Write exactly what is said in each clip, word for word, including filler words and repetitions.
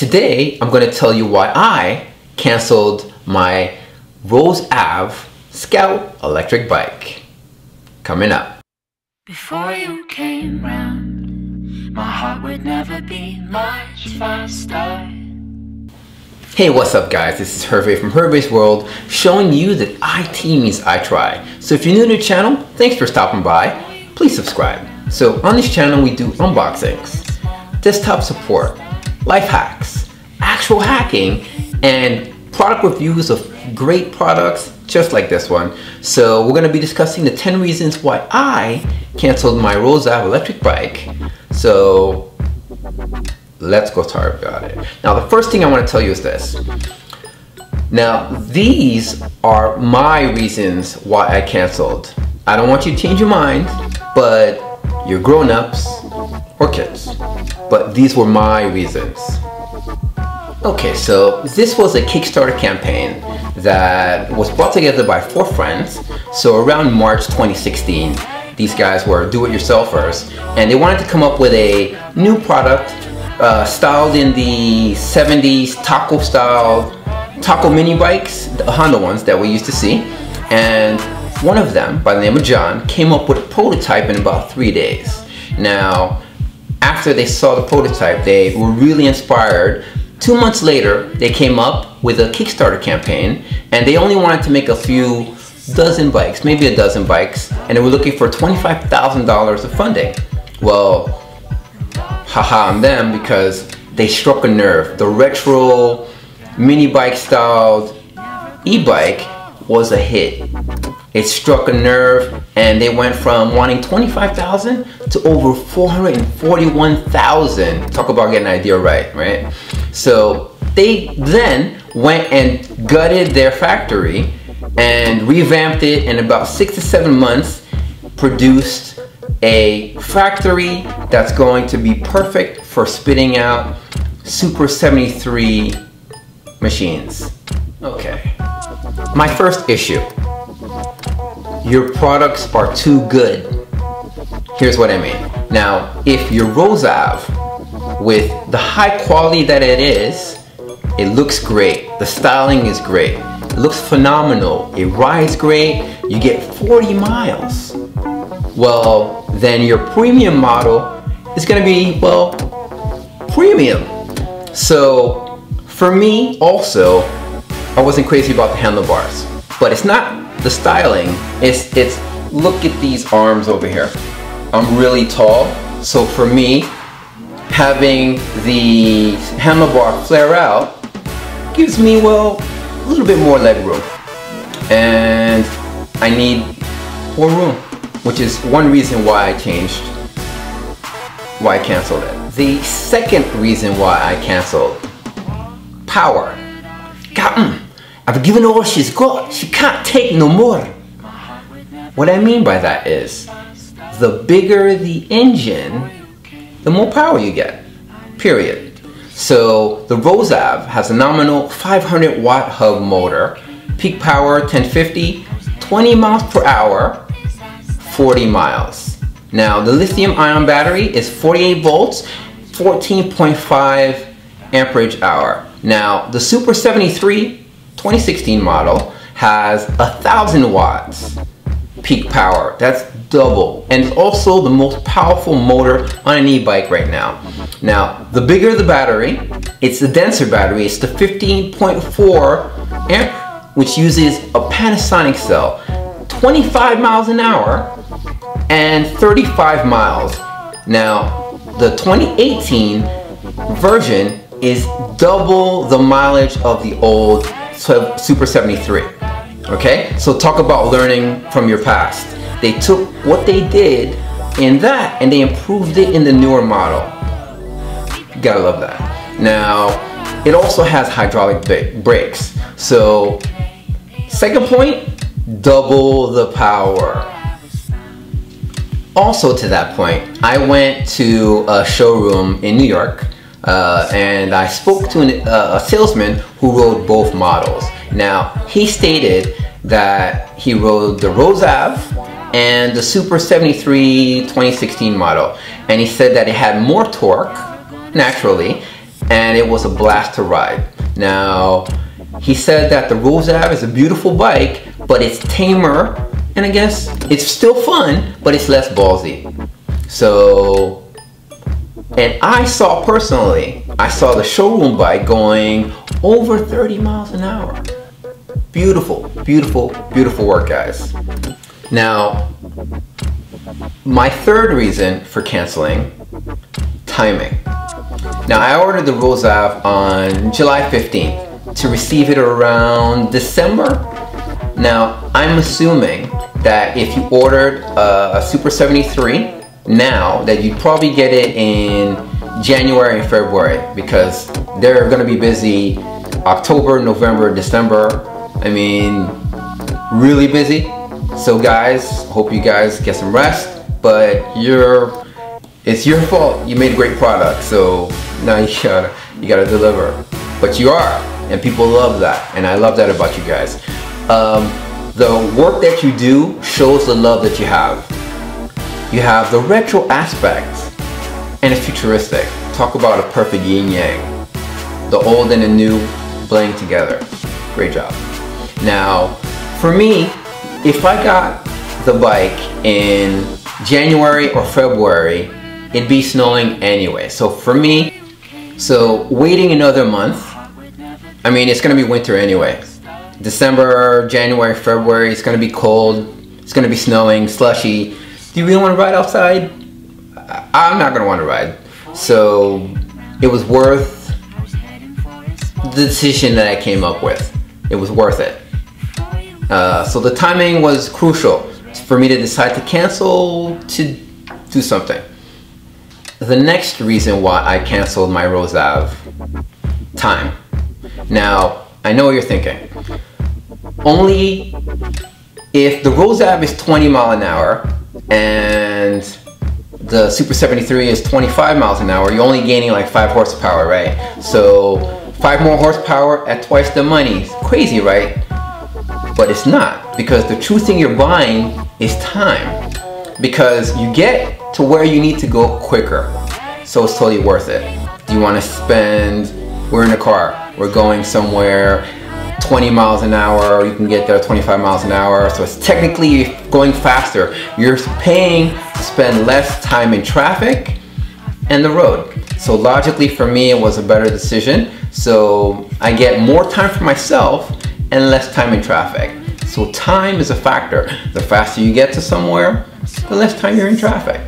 Today, I'm going to tell you why I canceled my Rose Ave Scout electric bike. Coming up. Before you came round, my heart would never be much faster. Hey, what's up guys? This is Hervé from Hervé's World, showing you that I T means I try. So if you're new to the channel, thanks for stopping by. Please subscribe. So on this channel we do unboxings, desktop support, life hacks, actual hacking, and product reviews of great products just like this one. So we're going to be discussing the ten reasons why I canceled my Rose Ave electric bike. So let's go talk about it. Now, the first thing I want to tell you is this. Now, these are my reasons why I canceled. I don't want you to change your mind, but you're grown-ups or kids. But these were my reasons. Okay, so this was a Kickstarter campaign that was brought together by four friends. So around March twenty sixteen, these guys were do-it-yourselfers, and they wanted to come up with a new product Uh, styled in the seventies taco style, taco mini bikes, the Honda ones that we used to see. And one of them, by the name of John, came up with a prototype in about three days. Now, after they saw the prototype, they were really inspired. Two months later, they came up with a Kickstarter campaign, and they only wanted to make a few dozen bikes, maybe a dozen bikes, and they were looking for twenty-five thousand dollars of funding. Well, haha on them, because they struck a nerve. The retro mini bike styled e-bike was a hit. It struck a nerve, and they went from wanting twenty-five thousand to over four hundred forty-one thousand. Talk about getting an idea right, right? So they then went and gutted their factory and revamped it, and in about six to seven months produced a factory that's going to be perfect for spitting out Super seventy-three machines. Okay. My first issue. Your products are too good. Here's what I mean. Now, if your Rose Ave, with the high quality that it is, it looks great. The styling is great. It looks phenomenal. It rides great. You get forty miles. Well, then your premium model is gonna be, well, premium. So for me also, I wasn't crazy about the handlebars, but it's not the styling, it's, it's look at these arms over here. I'm really tall, so for me, having the handlebar flare out gives me, well, a little bit more leg room. And I need more room, which is one reason why I changed, why I canceled it. The second reason why I canceled, power. God, I've given her all she's got. She can't take no more. What I mean by that is, the bigger the engine, the more power you get, period. So the Rose Ave has a nominal five hundred watt hub motor, peak power ten fifty, twenty miles per hour, forty miles. Now, the lithium ion battery is forty-eight volts, fourteen point five amperage hour. Now, the Super seventy-three twenty sixteen model has one thousand watts peak power. That's double. And it's also the most powerful motor on an e-bike right now. Now, the bigger the battery, it's the denser battery. It's the fifteen point four amp, which uses a Panasonic cell. twenty-five miles an hour and thirty-five miles. Now, the twenty eighteen version is double the mileage of the old Super seventy-three, okay? So talk about learning from your past. They took what they did in that and they improved it in the newer model. You gotta love that. Now, it also has hydraulic brakes. So, second point, double the power. Also to that point, I went to a showroom in New York uh, and I spoke to an, uh, a salesman who rode both models. Now, he stated that he rode the Rose Ave and the Super seventy-three twenty sixteen model, and he said that it had more torque, naturally, and it was a blast to ride. Now, he said that the Rose Ave is a beautiful bike, but it's tamer, and I guess it's still fun, but it's less ballsy. So, and I saw personally, I saw the showroom bike going over thirty miles an hour. Beautiful, beautiful, beautiful work, guys. Now, my third reason for canceling, timing. Now, I ordered the Rose Ave on July fifteenth to receive it around December. Now, I'm assuming that if you ordered a, a Super seventy-three now, that you'd probably get it in January and February, because they're gonna be busy October, November, December. I mean, really busy. So guys, hope you guys get some rest, but you're, it's your fault. You made a great product, so now you gotta, you gotta deliver. But you are, and people love that, and I love that about you guys. Um, the work that you do shows the love that you have. You have the retro aspect, and it's futuristic. Talk about a perfect yin-yang. The old and the new blending together. Great job. Now, for me, if I got the bike in January or February, it'd be snowing anyway. So for me, so waiting another month, I mean, it's gonna be winter anyway. December, January, February, it's gonna be cold, it's gonna be snowing, slushy. Do you really wanna ride outside? I'm not gonna wanna ride. So it was worth the decision that I came up with. It was worth it. Uh, so the timing was crucial for me to decide to cancel, to do something. The next reason why I canceled my Rose Ave, time. Now, I know what you're thinking. Only if the Rose Ave is twenty miles an hour and the Super seventy-three is twenty-five miles an hour, you're only gaining like five horsepower, right? So five more horsepower at twice the money. It's crazy, right? But it's not, because the true thing you're buying is time, because you get to where you need to go quicker. So it's totally worth it. Do you want to spend, we're in a car, we're going somewhere twenty miles an hour, you can get there twenty-five miles an hour, so it's technically going faster. You're paying to spend less time in traffic and the road. So logically for me, it was a better decision. So I get more time for myself and less time in traffic. So time is a factor. The faster you get to somewhere, the less time you're in traffic.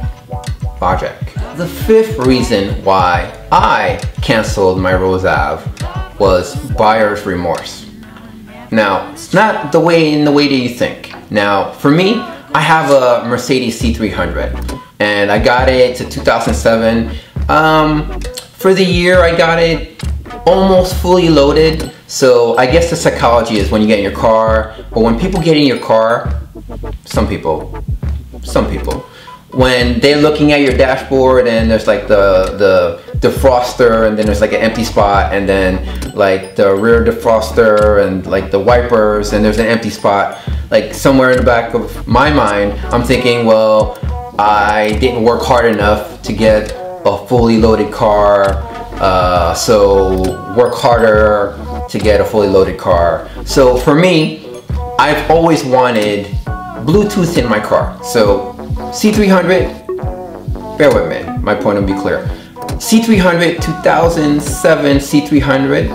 Logic. The fifth reason why I canceled my Rose Ave was buyer's remorse. Now, it's not the way in the way that you think. Now, for me, I have a Mercedes C three hundred, and I got it to two thousand seven. Um, for the year, I got it almost fully loaded. So I guess the psychology is when you get in your car, or when people get in your car, some people, some people, when they're looking at your dashboard and there's like the, the defroster, and then there's like an empty spot, and then like the rear defroster and like the wipers, and there's an empty spot. Like somewhere in the back of my mind, I'm thinking, well, I didn't work hard enough to get a fully loaded car, uh, so work harder to get a fully loaded car. So for me, I've always wanted Bluetooth in my car. So C three hundred, bear with me, my point will be clear. C three hundred, two thousand seven C three hundred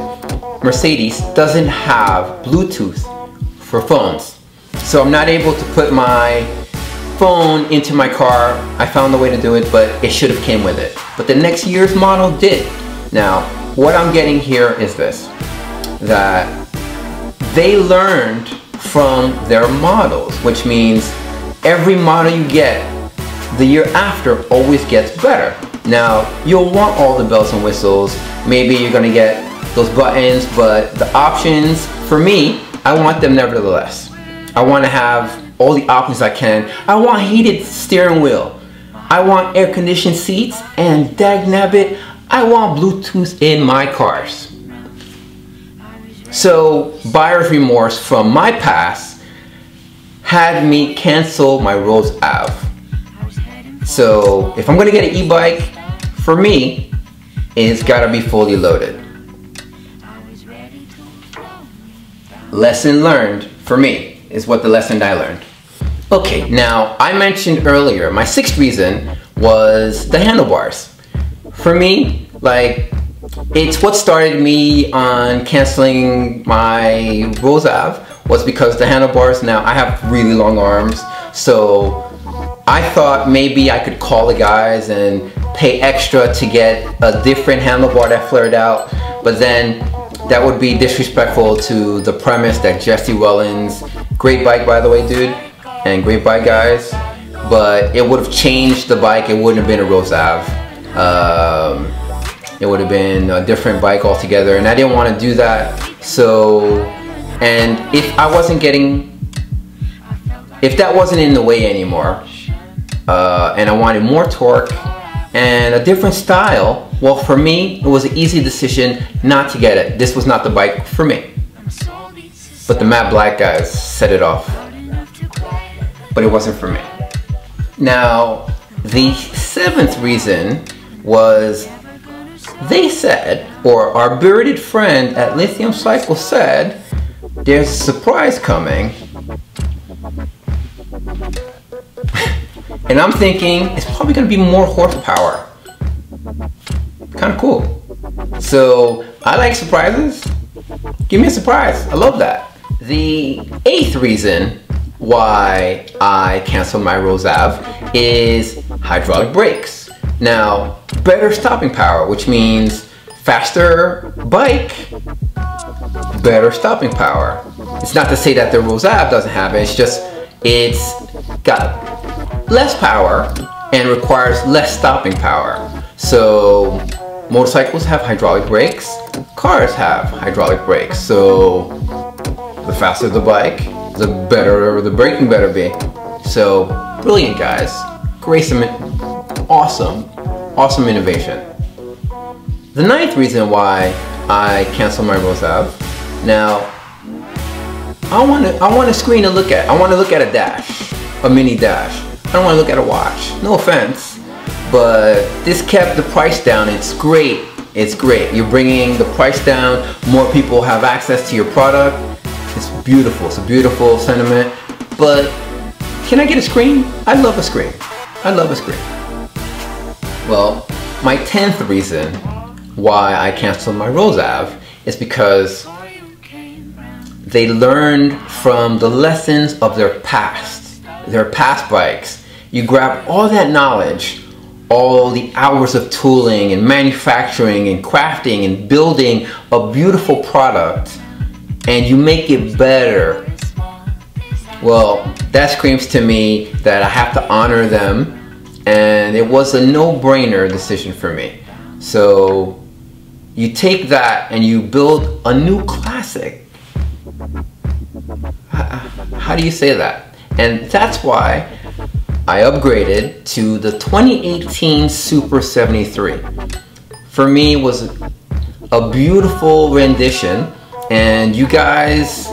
Mercedes doesn't have Bluetooth for phones. So I'm not able to put my phone into my car. I found a way to do it, but it should have came with it. But the next year's model did. Now, what I'm getting here is this, that they learned from their models, which means every model you get the year after always gets better. Now, you'll want all the bells and whistles. Maybe you're gonna get those buttons, but the options, for me, I want them nevertheless. I wanna have all the options I can. I want heated steering wheel. I want air conditioned seats, and dagnabbit, I want Bluetooth in my cars. So buyer's remorse from my past had me cancel my Rose Ave. So if I'm gonna get an e-bike, for me, and it's gotta be fully loaded. Lesson learned for me is what the lesson I learned. Okay, now I mentioned earlier my sixth reason was the handlebars. For me, like, it's what started me on canceling my Rose Ave was because the handlebars. Now I have really long arms, so I thought maybe I could call the guys and pay extra to get a different handlebar that flared out, but then that would be disrespectful to the premise that Jesse Wellens, great bike by the way dude, and great bike guys, but it would have changed the bike, it wouldn't have been a Rose Ave. Um, it would have been a different bike altogether, and I didn't want to do that. So, and if I wasn't getting, if that wasn't in the way anymore, Uh, and I wanted more torque and a different style, well, for me, it was an easy decision not to get it. This was not the bike for me. But the matte black guys set it off. But it wasn't for me. Now, the seventh reason was they said, or our bearded friend at Lithium Cycles said, there's a surprise coming. And I'm thinking, it's probably going to be more horsepower. Kind of cool. So, I like surprises. Give me a surprise. I love that. The eighth reason why I canceled my Rose Ave is hydraulic brakes. Now, better stopping power, which means faster bike, better stopping power. It's not to say that the Rose Ave doesn't have it, it's just, it's got less power and requires less stopping power. So motorcycles have hydraulic brakes, cars have hydraulic brakes. So the faster the bike, the better the braking better be. So brilliant guys, great, awesome, awesome innovation. The ninth reason why I canceled my Rose Ave. Now I want to I want a screen to look at. I want to look at a dash, a mini dash. I don't want to look at a watch, no offense, but this kept the price down. It's great, it's great. You're bringing the price down, more people have access to your product. It's beautiful, it's a beautiful sentiment, but can I get a screen? I'd love a screen, I'd love a screen. Well, my tenth reason why I canceled my Rose Ave is because they learned from the lessons of their past. Their past bikes. You grab all that knowledge, all the hours of tooling and manufacturing and crafting and building a beautiful product, and you make it better. Well, that screams to me that I have to honor them, and it was a no-brainer decision for me. So you take that and you build a new classic. How do you say that? And that's why I upgraded to the twenty eighteen Super seventy-three. For me, it was a beautiful rendition, and you guys,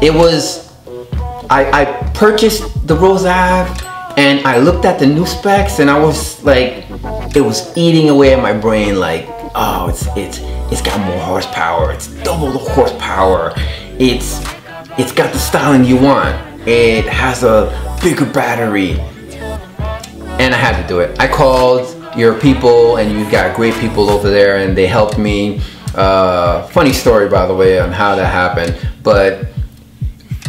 it was, I, I purchased the Rose Ave, and I looked at the new specs, and I was like, it was eating away at my brain, like, oh, it's, it's, it's got more horsepower, it's double the horsepower, it's, it's got the styling you want. It has a bigger battery, and I had to do it. I called your people, and you've got great people over there, and they helped me. Uh, funny story, by the way, on how that happened, but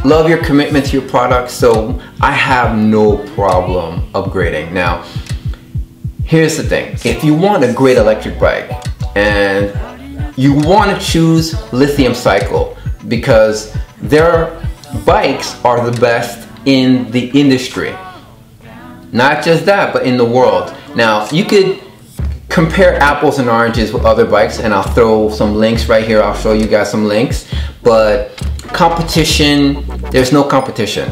love your commitment to your product, so I have no problem upgrading. Now, here's the thing. If you want a great electric bike, and you want to choose Lithium Cycle, because there are bikes are the best in the industry. Not just that, but in the world. Now, you could compare apples and oranges with other bikes, and I'll throw some links right here. I'll show you guys some links. But competition, there's no competition.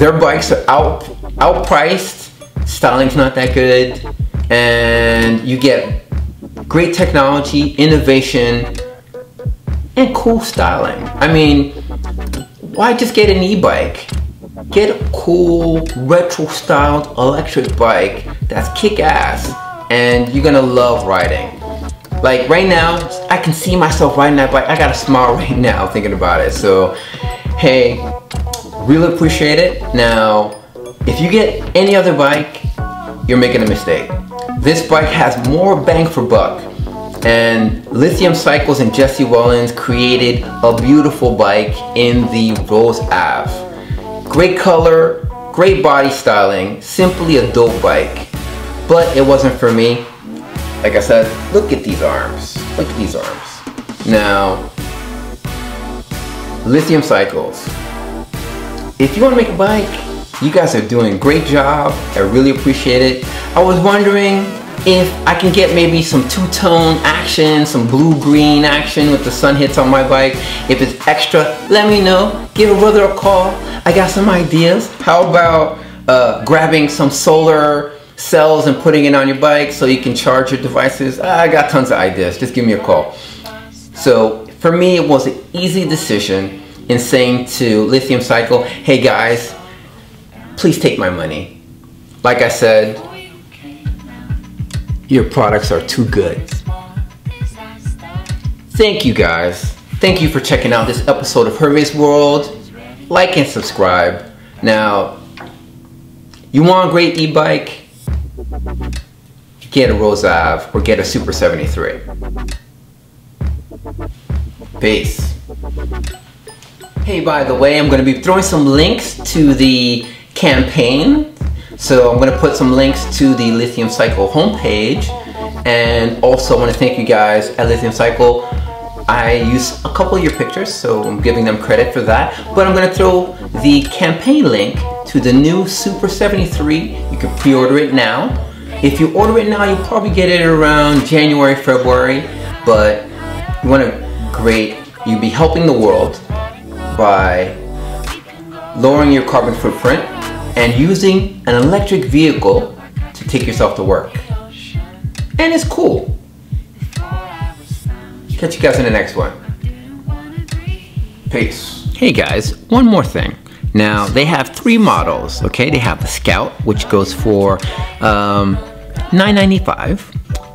Their bikes are out, outpriced, styling's not that good, and you get great technology, innovation, and cool styling. I mean, why just get an e-bike? Get a cool retro styled electric bike that's kick ass and you're gonna love riding. Like right now, I can see myself riding that bike. I got a smile right now thinking about it. So, hey, really appreciate it. Now, if you get any other bike, you're making a mistake. This bike has more bang for buck. And Lithium Cycles and Jesse Wellens created a beautiful bike in the Rose Ave. Great color, great body styling, simply a dope bike. But it wasn't for me. Like I said, look at these arms. Look at these arms. Now, Lithium Cycles. If you want to make a bike, you guys are doing a great job. I really appreciate it. I was wondering if I can get maybe some two-tone action, some blue-green action with the sun hits on my bike. If it's extra, let me know. Give a brother a call. I got some ideas. How about uh, grabbing some solar cells and putting it on your bike so you can charge your devices? I got tons of ideas, just give me a call. So for me, it was an easy decision in saying to Lithium Cycle, hey guys, please take my money. Like I said, your products are too good. Thank you guys. Thank you for checking out this episode of Herve's World. Like and subscribe. Now, you want a great e-bike? Get a Rose Ave or get a Super seventy-three. Peace. Hey, by the way, I'm going to be throwing some links to the campaign. So I'm going to put some links to the Lithium Cycle homepage. And also I want to thank you guys at Lithium Cycle. I use a couple of your pictures, so I'm giving them credit for that. But I'm going to throw the campaign link to the new Super seventy-three. You can pre-order it now. If you order it now, you'll probably get it around January, February. But you want to great, you'll be helping the world by lowering your carbon footprint and using an electric vehicle to take yourself to work. And it's cool. Catch you guys in the next one. Peace. Hey guys, one more thing. Now, they have three models, okay? They have the Scout, which goes for um, nine ninety-five.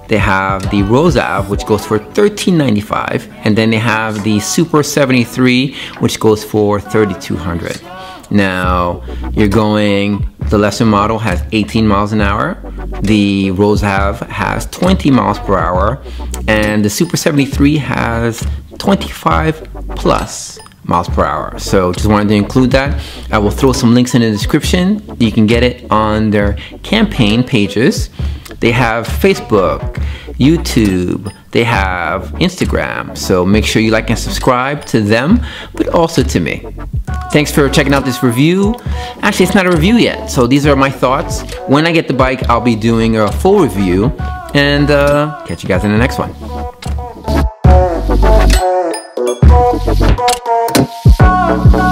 They have the Rose Ave, which goes for thirteen ninety-five. And then they have the Super seventy-three, which goes for thirty-two hundred. Now, you're going, the lesser model has eighteen miles an hour, the Rose Ave has twenty miles per hour, and the Super seventy-three has twenty-five plus miles per hour. So just wanted to include that. I will throw some links in the description. You can get it on their campaign pages. They have Facebook, YouTube, they have Instagram. So make sure you like and subscribe to them, but also to me. Thanks for checking out this review. Actually, it's not a review yet. So these are my thoughts. When I get the bike, I'll be doing a full review, and uh, catch you guys in the next one.